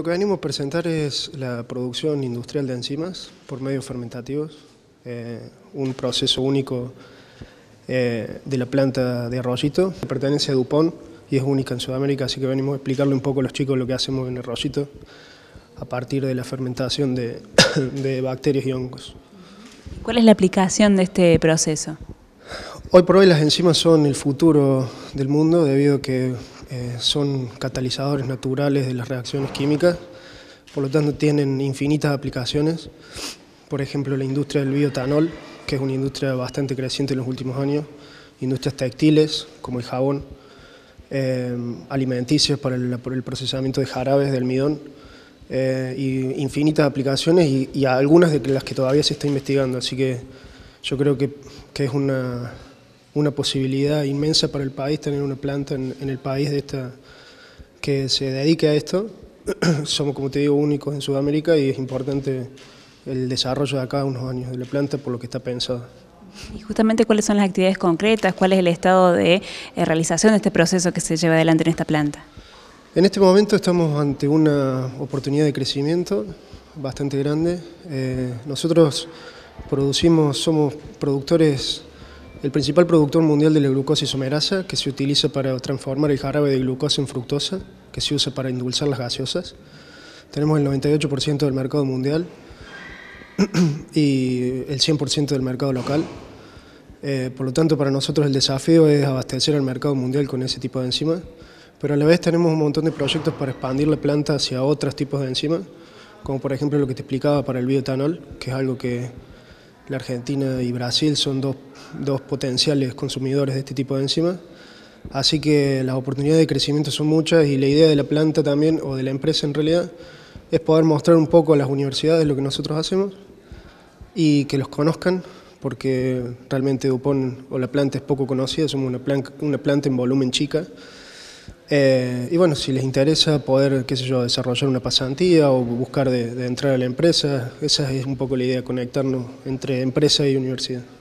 Lo que venimos a presentar es la producción industrial de enzimas por medios fermentativos, un proceso único de la planta de Arroyito. Pertenece a Dupont y es única en Sudamérica, así que venimos a explicarle un poco a los chicos lo que hacemos en Arroyito a partir de la fermentación de bacterias y hongos. ¿Cuál es la aplicación de este proceso? Hoy por hoy las enzimas son el futuro del mundo debido a que son catalizadores naturales de las reacciones químicas, por lo tanto tienen infinitas aplicaciones. Por ejemplo, la industria del bioetanol, que es una industria bastante creciente en los últimos años, industrias textiles como el jabón, alimenticias por el procesamiento de jarabes de almidón, y infinitas aplicaciones y algunas de las que todavía se está investigando, así que yo creo que es una posibilidad inmensa para el país tener una planta en el país de esta que se dedique a esto. Somos, como te digo, únicos en Sudamérica y es importante el desarrollo de acá unos años de la planta por lo que está pensado. Y justamente, ¿cuáles son las actividades concretas? ¿Cuál es el estado de realización de este proceso que se lleva adelante en esta planta? En este momento estamos ante una oportunidad de crecimiento bastante grande. Nosotros somos productores, el principal productor mundial de la glucosa isomerasa, que se utiliza para transformar el jarabe de glucosa en fructosa, que se usa para endulzar las gaseosas. Tenemos el 98% del mercado mundial y el 100% del mercado local. Por lo tanto, para nosotros el desafío es abastecer al mercado mundial con ese tipo de enzimas, pero a la vez tenemos un montón de proyectos para expandir la planta hacia otros tipos de enzimas, como por ejemplo lo que te explicaba para el bioetanol, que es algo que la Argentina y Brasil son dos potenciales consumidores de este tipo de enzimas. Así que las oportunidades de crecimiento son muchas y la idea de la planta también, o de la empresa en realidad, es poder mostrar un poco a las universidades lo que nosotros hacemos y que los conozcan, porque realmente Dupont o la planta es poco conocida, somos una planta en volumen chica. Y bueno, si les interesa poder, qué sé yo, desarrollar una pasantía o buscar de entrar a la empresa, esa es un poco la idea, conectarnos entre empresa y universidad.